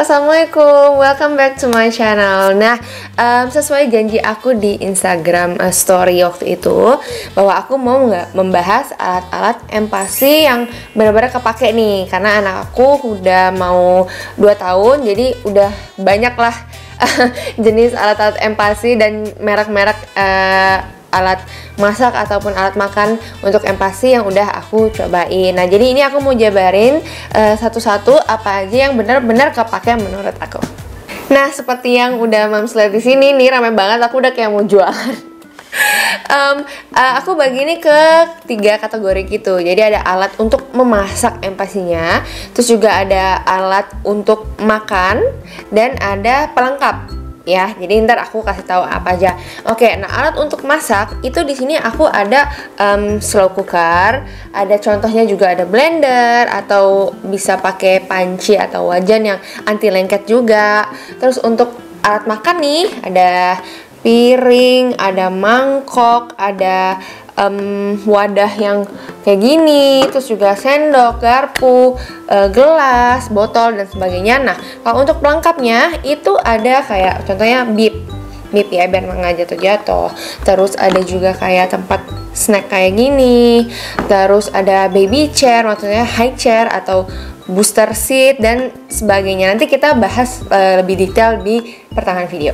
assalamualaikum, welcome back to my channel. Nah, sesuai janji aku di Instagram story waktu itu bahwa aku mau membahas alat-alat MPASI yang benar-benar kepake nih, karena anak aku udah mau 2 tahun, jadi udah banyak lah jenis alat-alat MPASI dan merek-merek alat masak ataupun alat makan untuk MPASI yang udah aku cobain. Nah, jadi ini aku mau jabarin satu-satu apa aja yang benar-benar kepake menurut aku. Nah, seperti yang udah Moms lihat di sini nih, ramai banget, aku udah kayak mau jualan. Aku bagi ini ke 3 kategori gitu. Jadi ada alat untuk memasak MPASI-nya, terus juga ada alat untuk makan, dan ada pelengkap. Ya, jadi ntar aku kasih tahu apa aja. Oke, nah alat untuk masak itu di sini aku ada slow cooker, ada contohnya juga ada blender atau bisa pakai panci atau wajan yang anti lengket juga. Terus untuk alat makan nih ada piring, ada mangkok, ada wadah yang kayak gini, terus juga sendok, garpu, gelas, botol, dan sebagainya. Nah, kalau untuk pelengkapnya itu ada kayak contohnya bib ya, biar nggak jatuh-jatuh. Terus ada juga kayak tempat snack kayak gini, terus ada baby chair, maksudnya high chair atau booster seat dan sebagainya. Nanti kita bahas lebih detail di pertengahan video.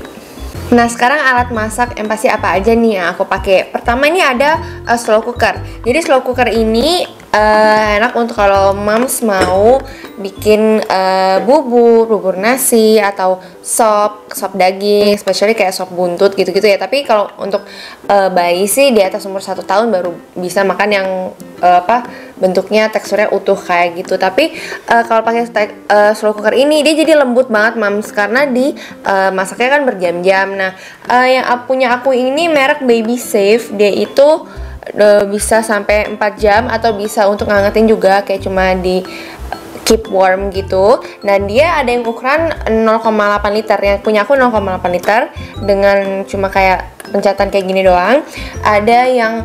Nah, sekarang alat masak MPASI apa aja nih yang aku pakai? Pertama ini ada slow cooker. Jadi slow cooker ini enak untuk kalau moms mau bikin bubur nasi atau sop daging, especially kayak sop buntut gitu-gitu ya. Tapi kalau untuk bayi sih di atas umur 1 tahun baru bisa makan yang bentuknya teksturnya utuh kayak gitu. Tapi kalau pakai slow cooker ini dia jadi lembut banget moms, karena di masaknya kan berjam-jam. Nah, yang punya aku ini merek Baby Safe, dia itu bisa sampai 4 jam atau bisa untuk ngangetin juga, kayak cuma di keep warm gitu. Nah, dia ada yang ukuran 0,8 liter, yang punya aku 0,8 liter dengan cuma kayak pencatan kayak gini doang. Ada yang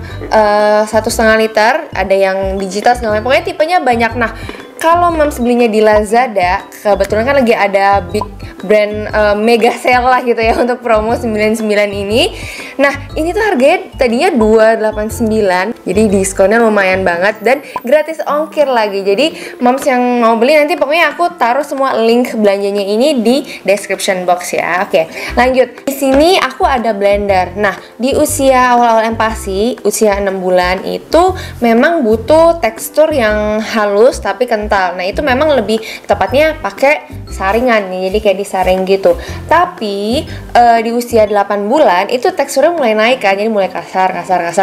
1,5 liter, ada yang digital segala macam. Pokoknya tipenya banyak. Nah, kalau moms belinya di Lazada, kebetulan kan lagi ada big brand mega sale lah gitu ya untuk promo 99 ini. Nah, ini tuh harganya tadinya 289, jadi diskonnya lumayan banget dan gratis ongkir lagi. Jadi moms yang mau beli nanti pokoknya aku taruh semua link belanjanya ini di description box ya. Oke, lanjut. Di sini aku ada blender. Nah, di usia awal-awal MPASI, usia 6 bulan itu memang butuh tekstur yang halus tapi kental. Nah, itu memang lebih tepatnya pakai saringan nih, jadi kayak disaring gitu. Tapi di usia 8 bulan itu teksturnya mulai naik kan, jadi mulai kasar.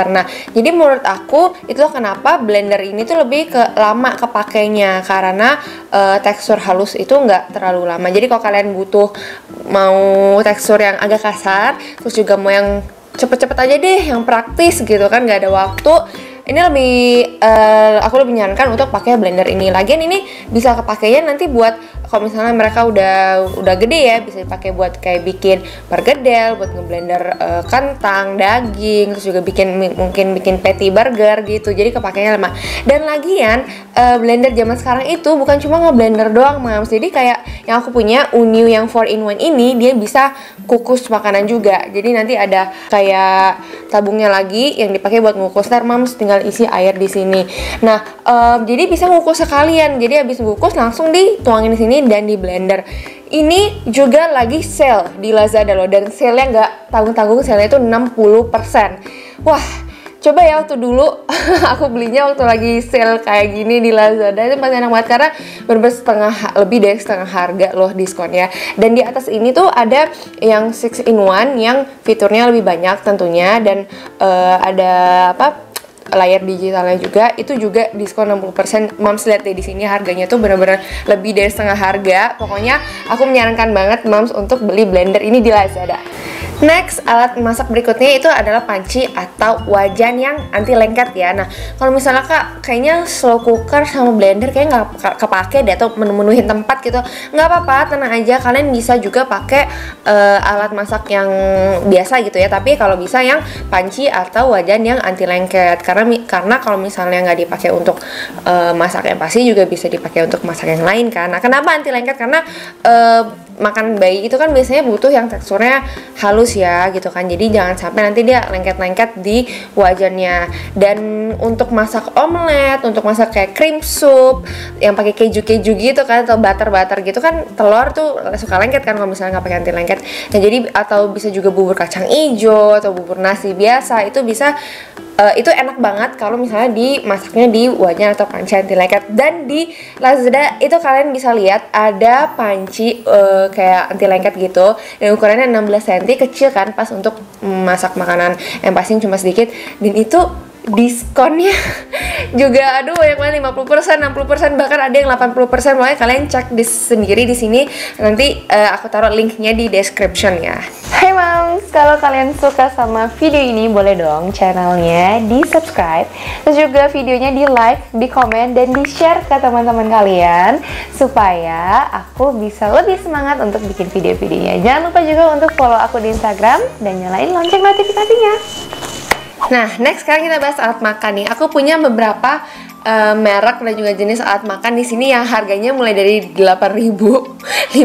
Nah, jadi menurut aku itu kenapa blender ini tuh lebih ke lama kepakainya, karena tekstur halus itu nggak terlalu lama. Jadi kalau kalian butuh mau tekstur yang agak kasar, terus juga mau yang cepet-cepet aja deh, yang praktis gitu kan, nggak ada waktu, ini lebih aku lebih menyarankan untuk pakai blender ini. Lagian ini bisa kepakainya nanti buat kalau misalnya mereka udah gede ya, bisa dipakai buat kayak bikin pergedel, buat ngeblender kentang, daging, terus juga mungkin patty burger gitu. Jadi kepakainya lama. Dan lagian blender zaman sekarang itu bukan cuma ngeblender doang, Mams. Jadi kayak yang aku punya Oonew yang 4in1 ini, dia bisa kukus makanan juga. Jadi nanti ada kayak tabungnya lagi yang dipakai buat ngukus. Ntar Mams tinggal isi air di sini. Nah, jadi bisa ngukus sekalian. Jadi habis ngukus langsung dituangin di sini dan di blender. Ini juga lagi sale di Lazada loh, dan sale-nya nggak tanggung-tanggung, sale-nya itu 60%. Wah, coba ya waktu dulu aku belinya waktu lagi sale kayak gini di Lazada, itu masih enak banget karena bener-bener lebih dari setengah harga loh diskonnya. Dan di atas ini tuh ada yang 6 in 1 yang fiturnya lebih banyak tentunya, dan ada layar digitalnya juga, itu juga diskon 60%. Moms lihat deh di sini harganya tuh benar-benar lebih dari setengah harga. Pokoknya aku menyarankan banget moms untuk beli blender ini di Lazada. Next, alat masak berikutnya itu adalah panci atau wajan yang anti lengket ya. Nah, kalau misalnya Kak, kayaknya slow cooker sama blender kayaknya nggak kepake deh atau memenuhi tempat gitu, nggak apa-apa, tenang aja. Kalian bisa juga pakai alat masak yang biasa gitu ya, tapi kalau bisa yang panci atau wajan yang anti lengket, karena kalau misalnya nggak dipakai untuk masak yang pasti juga bisa dipakai untuk masak yang lain kan. Nah, kenapa anti lengket? Karena makan bayi itu kan biasanya butuh yang teksturnya halus ya gitu kan, jadi jangan sampai nanti dia lengket-lengket di wajannya. Dan untuk masak omelet, untuk masak kayak cream soup yang pakai keju-keju gitu kan, atau butter-butter gitu kan, telur tuh suka lengket kan kalau misalnya nggak pakai anti lengket. Nah jadi, atau bisa juga bubur kacang hijau atau bubur nasi biasa itu bisa itu enak banget kalau misalnya dimasaknya di wajan atau panci anti lengket. Dan di Lazada itu kalian bisa lihat ada panci kayak anti lengket gitu, dan ukurannya 16 cm, kecil kan pas untuk masak makanan yang pasti cuma sedikit. Dan itu diskonnya juga aduh banyak banget, 50%, 60%, bahkan ada yang 80%. Makanya kalian cek sendiri di sini, nanti aku taruh linknya di description ya. Hai moms, kalau kalian suka sama video ini boleh dong channelnya di subscribe, terus juga videonya di like, di komen, dan di share ke teman-teman kalian supaya aku bisa lebih semangat untuk bikin video-videonya. Jangan lupa juga untuk follow aku di Instagram dan nyalain lonceng notifikasinya. Nah, next sekarang kita bahas alat makan nih. Aku punya beberapa merek dan juga jenis alat makan di sini yang harganya mulai dari 8.500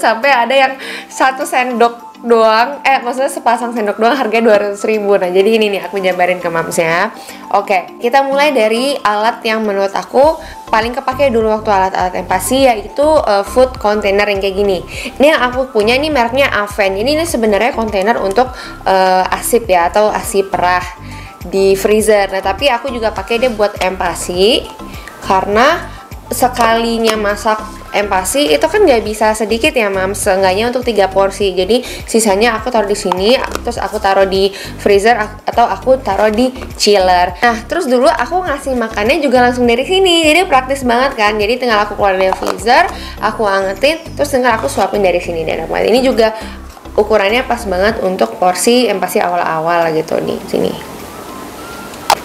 sampai ada yang satu sendok doang, maksudnya sepasang sendok doang harganya 200.000. Nah, jadi ini nih aku jabarin ke moms ya. Oke, kita mulai dari alat yang menurut aku paling kepake dulu waktu alat-alat MPASI, yaitu food container yang kayak gini. Ini yang aku punya, ini mereknya Avent. Ini sebenarnya kontainer untuk asip ya, atau ASI perah di freezer. Nah, tapi aku juga pakai dia buat MPASI karena sekalinya masak MPASI itu kan nggak bisa sedikit ya mam, seenggaknya untuk 3 porsi. Jadi sisanya aku taruh di sini, terus aku taruh di freezer atau aku taruh di chiller. Nah, terus dulu aku ngasih makannya juga langsung dari sini, jadi praktis banget kan. Jadi tinggal aku keluar dari freezer, aku angetin, terus tinggal aku suapin dari sini. Dan ini juga ukurannya pas banget untuk porsi MPASI awal-awal gitu di sini.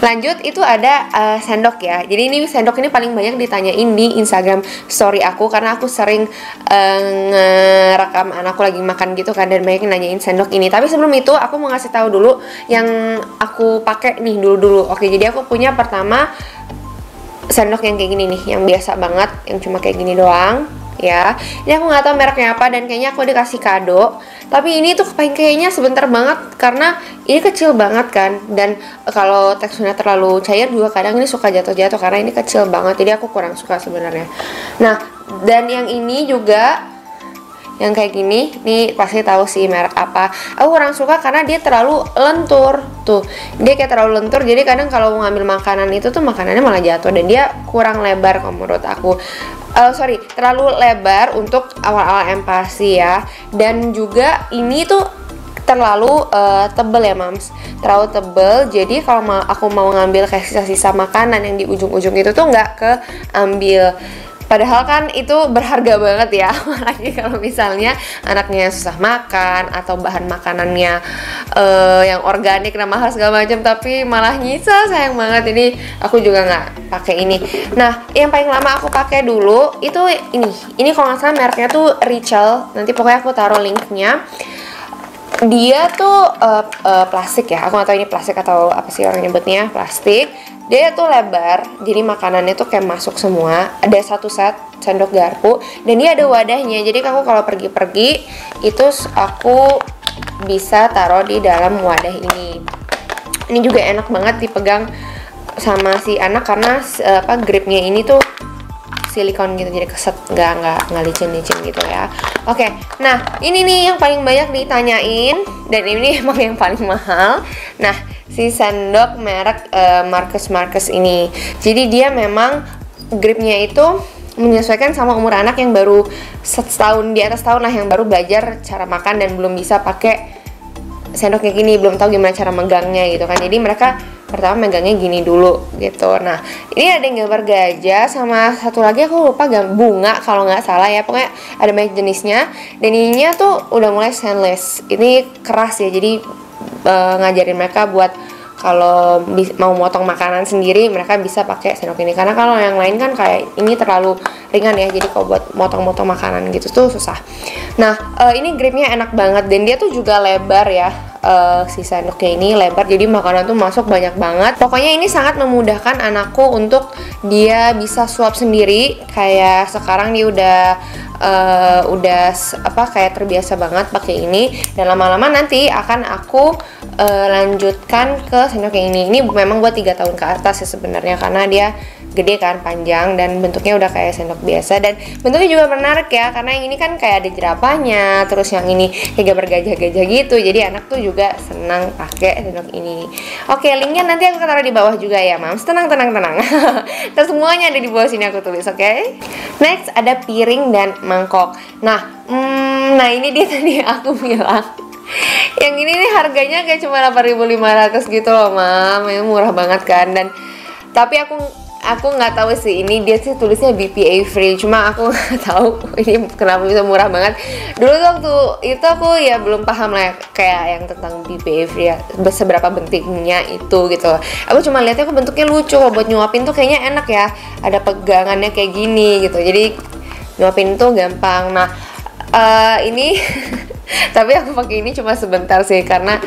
Lanjut, itu ada sendok ya. Jadi ini sendok ini paling banyak ditanyain di Instagram story aku, karena aku sering ngerekam anakku lagi makan gitu kan, dan banyak yang nanyain sendok ini. Tapi sebelum itu aku mau ngasih tahu dulu yang aku pakai nih dulu. Oke, jadi aku punya pertama sendok yang kayak gini nih, yang biasa banget, yang cuma kayak gini doang ya. Ini aku nggak tahu mereknya apa, dan kayaknya aku dikasih kado. Tapi ini tuh kayaknya sebentar banget karena ini kecil banget kan, dan kalau teksturnya terlalu cair juga kadang ini suka jatuh-jatuh karena ini kecil banget, jadi aku kurang suka sebenarnya. Nah, dan yang ini juga yang kayak gini, nih pasti tahu sih merek apa. Aku kurang suka karena dia terlalu lentur tuh, dia kayak terlalu lentur, jadi kadang kalau ngambil makanan itu tuh makanannya malah jatuh, dan dia kurang lebar kalau menurut aku. Terlalu lebar untuk awal-awal MPASI ya. Dan juga ini tuh terlalu tebel ya mams, terlalu tebel. Jadi kalau aku mau ngambil kayak sisa-sisa makanan yang di ujung-ujung itu tuh nggak keambil. Padahal kan itu berharga banget ya, apalagi kalau misalnya anaknya susah makan atau bahan makanannya yang organik dan mahal segala macam, tapi malah nyisa, sayang banget. Ini aku juga nggak pakai ini. Nah, yang paling lama aku pakai dulu itu ini kalau nggak salah mereknya tuh Richel. Nanti pokoknya aku taruh linknya. Dia tuh plastik ya, aku nggak tahu ini plastik atau apa sih orang nyebutnya, plastik. Dia tuh lebar, jadi makanannya tuh kayak masuk semua. Ada satu set sendok garpu, dan dia ada wadahnya. Jadi aku kalau pergi-pergi itu aku bisa taruh di dalam wadah ini. Ini juga enak banget dipegang sama si anak karena gripnya ini tuh silikon gitu, jadi keset, nggak licin-licin gitu ya. Oke, nah ini nih yang paling banyak ditanyain, dan ini emang yang paling mahal. Nah, si sendok merek Marcus ini, jadi dia memang gripnya itu menyesuaikan sama umur anak yang baru setahun, di atas tahun lah, yang baru belajar cara makan dan belum bisa pakai sendok kayak gini, belum tahu gimana cara megangnya gitu kan. Jadi mereka pertama megangnya gini dulu gitu. Nah, ini ada yang gambar gajah sama satu lagi aku lupa gambar bunga kalau nggak salah ya, pokoknya ada banyak jenisnya. Dan ininya tuh udah mulai stainless, ini keras ya, jadi ngajarin mereka buat kalau mau motong makanan sendiri mereka bisa pakai sendok ini, karena kalau yang lain kan kayak ini terlalu ringan ya, jadi kalau buat motong-motong makanan gitu tuh susah. Nah ini gripnya enak banget dan dia tuh juga lebar ya, si sendoknya ini lebar jadi makanan tuh masuk banyak banget. Pokoknya ini sangat memudahkan anakku untuk dia bisa suap sendiri, kayak sekarang dia udah apa kayak terbiasa banget pakai ini, dan lama-lama nanti akan aku lanjutkan ke sendok yang ini. Ini memang buat 3 tahun ke atas ya sebenarnya, karena dia gede kan, panjang, dan bentuknya udah kayak sendok biasa, dan bentuknya juga menarik ya, karena yang ini kan kayak ada jerapahnya, terus yang ini kayak bergajah-gajah gitu, jadi anak tuh juga senang pakai sendok ini. Oke, linknya nanti aku taruh di bawah juga ya, Mams, tenang. Terus semuanya ada di bawah sini aku tulis, oke? Next ada piring dan mangkok. Nah, ini dia tadi aku bilang. Yang ini nih harganya kayak cuma 8.500 gitu loh, Mam. Ini murah banget kan, dan tapi aku nggak tahu sih, ini dia sih tulisnya BPA free, cuma aku nggak tahu ini kenapa bisa murah banget. Dulu waktu itu aku ya belum paham lah kayak yang tentang BPA free ya, seberapa pentingnya itu gitu. Aku cuma lihatnya aku bentuknya lucu, buat nyuapin tuh kayaknya enak ya, ada pegangannya kayak gini gitu, jadi nyuapin tuh gampang. Nah ini tapi aku pakai ini cuma sebentar sih, karena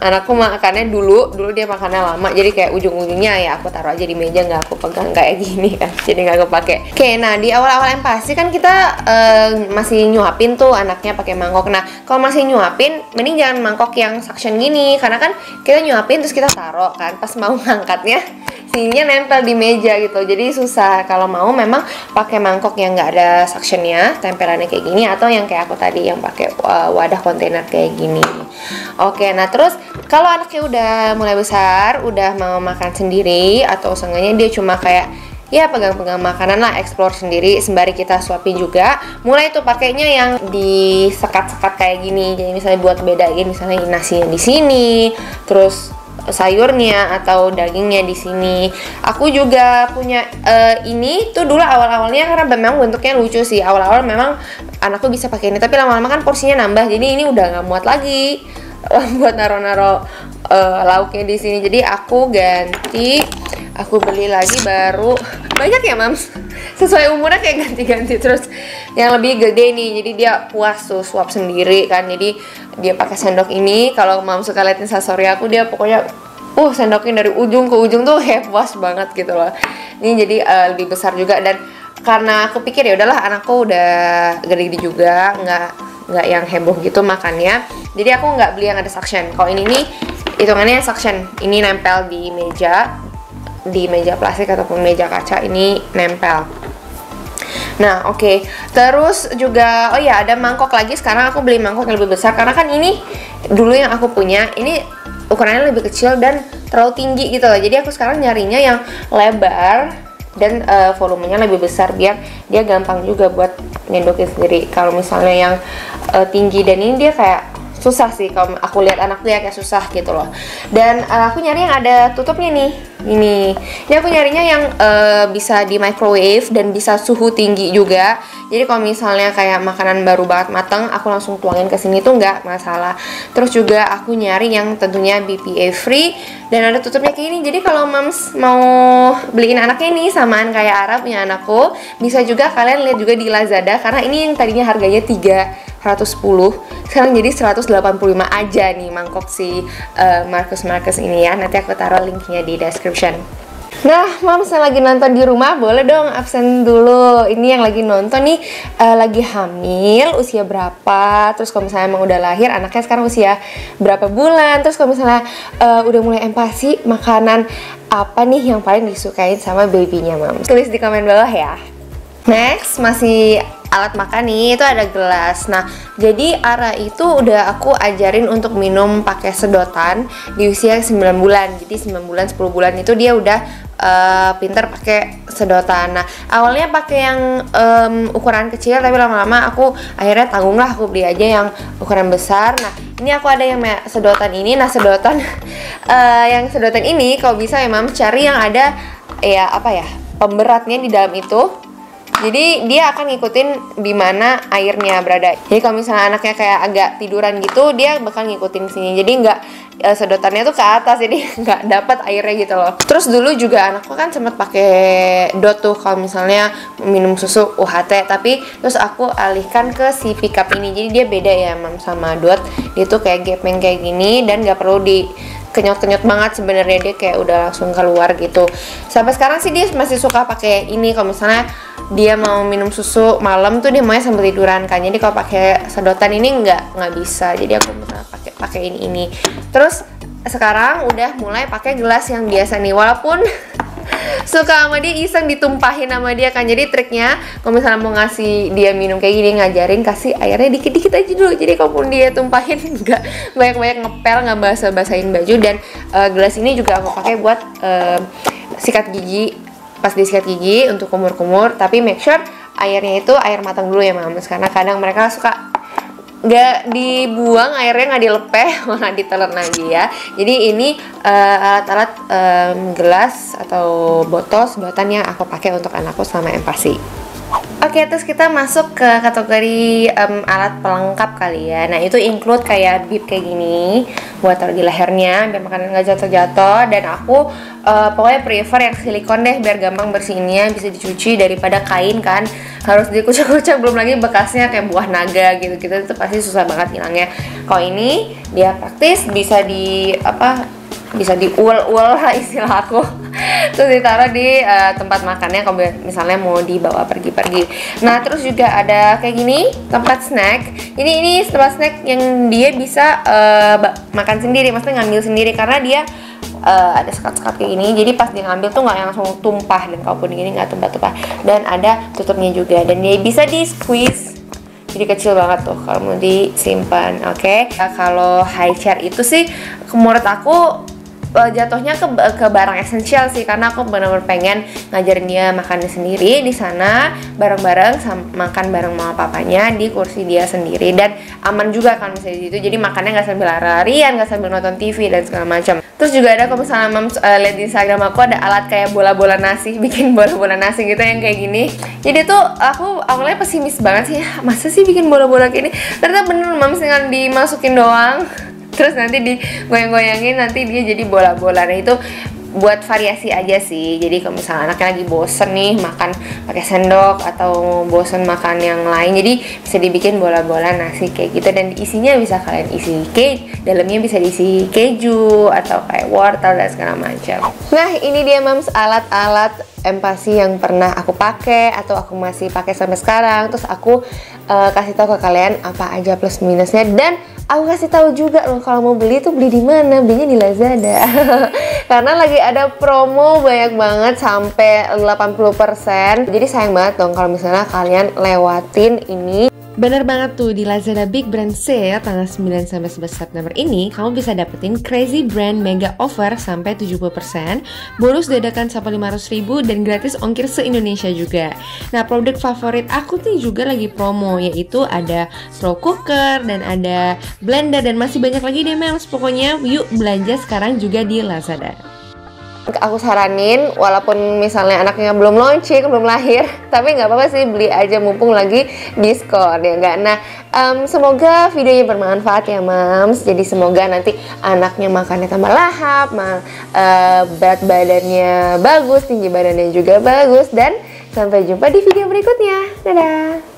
anakku makannya dulu dia makannya lama, jadi kayak ujung-ujungnya ya aku taruh aja di meja, nggak aku pegang kayak gini kan, jadi nggak aku pakai. Oke, nah di awal-awal MPASI kan kita masih nyuapin tuh anaknya pakai mangkok. Nah kalau masih nyuapin mending jangan mangkok yang suction gini, karena kan kita nyuapin terus kita taruh kan, pas mau ngangkatnya sininya nempel di meja gitu, jadi susah. Kalau mau memang pakai mangkok yang nggak ada suctionnya, tempelannya kayak gini, atau yang kayak aku tadi yang pakai wadah kontainer kayak gini. Oke, nah terus kalau anaknya udah mulai besar, udah mau makan sendiri, atau seenggaknya dia cuma kayak ya pegang-pegang makanan lah, explore sendiri sembari kita suapin juga, mulai tuh pakainya yang disekat-sekat kayak gini. Jadi misalnya buat bedain, misalnya nasinya di sini, terus sayurnya atau dagingnya di sini. Aku juga punya ini tuh dulu awal-awalnya karena memang bentuknya lucu sih. Awal-awal memang anakku bisa pakai ini, tapi lama-lama kan porsinya nambah, jadi ini udah nggak muat lagi buat naro-naro lauknya di sini. Jadi aku ganti, aku beli lagi baru. Banyak ya, Mams, sesuai umurnya kayak ganti-ganti terus. Yang lebih gede nih, jadi dia puas tuh suap sendiri kan, jadi dia pakai sendok ini. Kalau Mams suka liatin instastory aku, dia pokoknya sendokin dari ujung ke ujung tuh kayak puas banget gitu loh. Ini jadi lebih besar juga, dan karena aku pikir ya udahlah anakku udah gede-gede juga, nggak yang heboh gitu makannya, jadi aku nggak beli yang ada suction. Kalau ini nih hitungannya suction, ini nempel di meja, plastik ataupun meja kaca, ini nempel. Nah oke, terus juga oh ya ada mangkok lagi. Sekarang aku beli mangkok yang lebih besar, karena kan ini dulu yang aku punya ini ukurannya lebih kecil dan terlalu tinggi gitu loh, jadi aku sekarang nyarinya yang lebar dan volumenya lebih besar biar dia gampang juga buat nyendokin sendiri. Kalau misalnya yang tinggi dan ini dia kayak susah sih, kalau aku lihat anak dia kayak susah gitu loh. Dan aku nyari yang ada tutupnya nih, ini aku nyarinya yang bisa di microwave dan bisa suhu tinggi juga. Jadi kalau misalnya kayak makanan baru banget matang, aku langsung tuangin ke sini tuh nggak masalah. Terus juga aku nyari yang tentunya BPA free dan ada tutupnya kayak ini. Jadi kalau Mams mau beliin anaknya ini samaan kayak Arab punya anakku, bisa juga kalian lihat juga di Lazada, karena ini yang tadinya harganya 310 sekarang jadi 185 aja nih mangkok si Marcus ini ya. Nanti aku taruh linknya di description. Nah, Mams yang lagi nonton di rumah boleh dong absen dulu. Ini yang lagi nonton nih lagi hamil usia berapa, terus kalau misalnya emang udah lahir anaknya sekarang usia berapa bulan, terus kalau misalnya udah mulai empasi, makanan apa nih yang paling disukain sama babynya, Mams? Tulis di komen bawah ya. Next, masih alat makan nih, itu ada gelas. Nah, jadi Ara itu udah aku ajarin untuk minum pakai sedotan di usia 9 bulan. Jadi 9 bulan, 10 bulan itu dia udah pintar pakai sedotan. Nah, awalnya pakai yang ukuran kecil, tapi lama-lama aku akhirnya tanggung lah, aku beli aja yang ukuran besar. Nah, Ini aku ada yang sedotan ini. Nah, sedotan yang sedotan ini kalau bisa memang cari yang ada ya apa ya, pemberatnya di dalam itu. Jadi dia akan ngikutin di mana airnya berada. Jadi kalau misalnya anaknya kayak agak tiduran gitu, dia bakal ngikutin sini. Jadi nggak sedotannya tuh ke atas, jadi nggak dapat airnya gitu loh. Terus dulu juga anakku kan sempat pakai dot tuh kalau misalnya minum susu UHT, tapi terus aku alihkan ke si pick up ini. Jadi dia beda ya mam sama dot. Dia tuh kayak gepeng kayak gini dan nggak perlu di kenyot-kenyot banget sebenarnya, dia kayak udah langsung keluar gitu. Sampai sekarang sih dia masih suka pakai ini kalau misalnya dia mau minum susu malam tuh dia maunya sambil tiduran kan. Jadi kalau pakai sedotan ini nggak bisa. Jadi aku misalnya pakai ini. Terus sekarang udah mulai pakai gelas yang biasa nih, walaupun suka sama dia iseng ditumpahin sama dia kan. Jadi triknya kalau misalnya mau ngasih dia minum kayak gini, ngajarin kasih airnya dikit-dikit aja dulu. Jadi kalaupun dia tumpahin nggak banyak-banyak ngepel, nggak basah-basahin baju. Dan gelas ini juga aku pakai buat sikat gigi, pas disikat gigi untuk kumur-kumur. Tapi make sure airnya itu air matang dulu ya mams, karena kadang mereka suka nggak dibuang airnya, nggak dilepeh, malah ditelan lagi ya. Jadi ini alat-alat gelas atau botol sedotan yang aku pakai untuk anakku sama MPASI. Oke, terus kita masuk ke kategori alat pelengkap kali ya. Nah, itu include kayak bib kayak gini buat taruh di lehernya biar makanan nggak jatuh-jatuh. Dan aku pokoknya prefer yang silikon deh, biar gampang bersihinnya, bisa dicuci daripada kain kan harus dikucek-kucek, belum lagi bekasnya kayak buah naga gitu-gitu, itu pasti susah banget hilangnya. Kalau ini dia praktis, bisa di bisa diuel-uel lah istilah aku, terus ditaruh di tempat makannya kalau misalnya mau dibawa pergi-pergi. Nah, terus juga ada kayak gini tempat snack. Ini tempat snack yang dia bisa makan sendiri, maksudnya ngambil sendiri, karena dia ada sekat-sekat kayak gini. Jadi pas dia ngambil tuh nggak langsung tumpah, dan kalaupun gini nggak tumpah-tumpah. Dan ada tutupnya juga, dan dia bisa di squeeze. Jadi kecil banget tuh kalau mau disimpan. Oke. Kalau high chair itu sih menurut aku jatuhnya ke barang esensial sih, karena aku benar-benar pengen ngajarin dia makan sendiri di sana, bareng-bareng makan bareng mama papanya di kursi dia sendiri, dan aman juga kan misalnya di situ. Jadi makannya nggak sambil lari-larian, nggak sambil nonton TV dan segala macam. Terus juga ada kalau misalnya mams lihat di Instagram aku ada alat kayak bola-bola nasi, bikin bola-bola nasi gitu yang kayak gini. Jadi tuh aku awalnya pesimis banget sih, masa sih bikin bola-bola kayak ini? Ternyata bener mams dengan dimasukin doang, terus nanti digoyang-goyangin, nanti dia jadi bola-bola. Nah, itu buat variasi aja sih. Jadi kalau misalnya anaknya lagi bosen nih makan pakai sendok atau bosen makan yang lain, jadi bisa dibikin bola-bola nasi kayak gitu. Dan isinya bisa kalian isi cake, dalamnya bisa diisi keju atau kayak wortel dan segala macam. Nah, ini dia mams alat-alat MPASI yang pernah aku pakai atau aku masih pakai sampai sekarang. Terus aku kasih tahu ke kalian apa aja plus minusnya, dan aku kasih tahu juga loh kalau mau beli tuh beli di mana, belinya di Lazada. Karena lagi ada promo banyak banget sampai 80%. Jadi sayang banget dong kalau misalnya kalian lewatin ini. Bener banget tuh, di Lazada Big Brand Sale tanggal 9-11 September ini kamu bisa dapetin Crazy Brand Mega Offer sampai 70%, bonus dadakan sampai 500.000, dan gratis ongkir se-Indonesia juga. Nah, produk favorit aku nih juga lagi promo, yaitu ada slow cooker dan ada blender, dan masih banyak lagi deh mams. Pokoknya yuk belanja sekarang juga di Lazada. Aku saranin, walaupun misalnya anaknya belum launching, belum lahir, tapi nggak apa-apa sih, beli aja mumpung lagi diskon ya nggak. Nah, semoga videonya bermanfaat ya mams. Jadi semoga nanti anaknya makannya tambah lahap, berat badannya bagus, tinggi badannya juga bagus, dan sampai jumpa di video berikutnya. Dadah.